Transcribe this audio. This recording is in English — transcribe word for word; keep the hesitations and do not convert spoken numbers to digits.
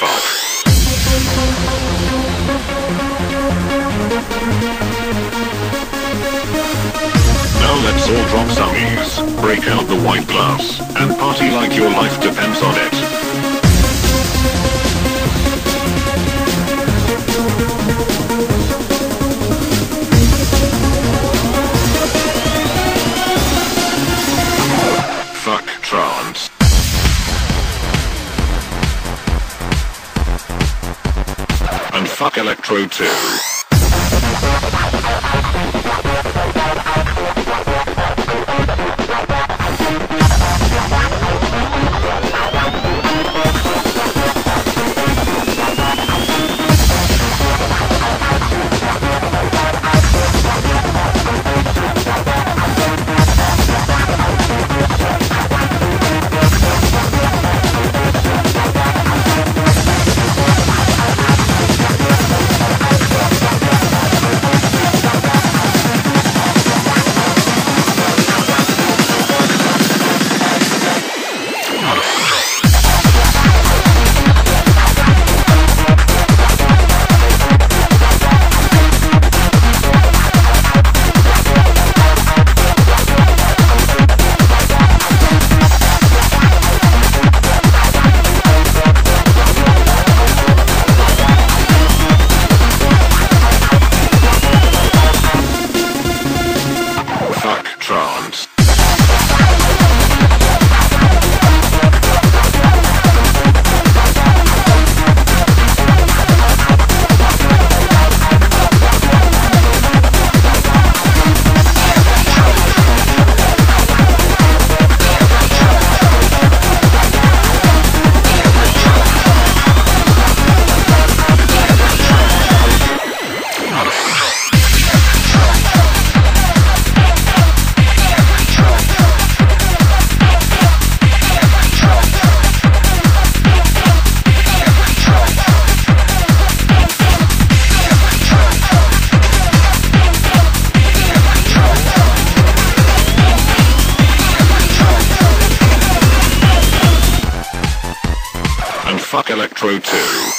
asphalt. Now let's all drop zombies, break out the wine glass, and party like your life depends on it. And fuck electro too. Fuck electro too.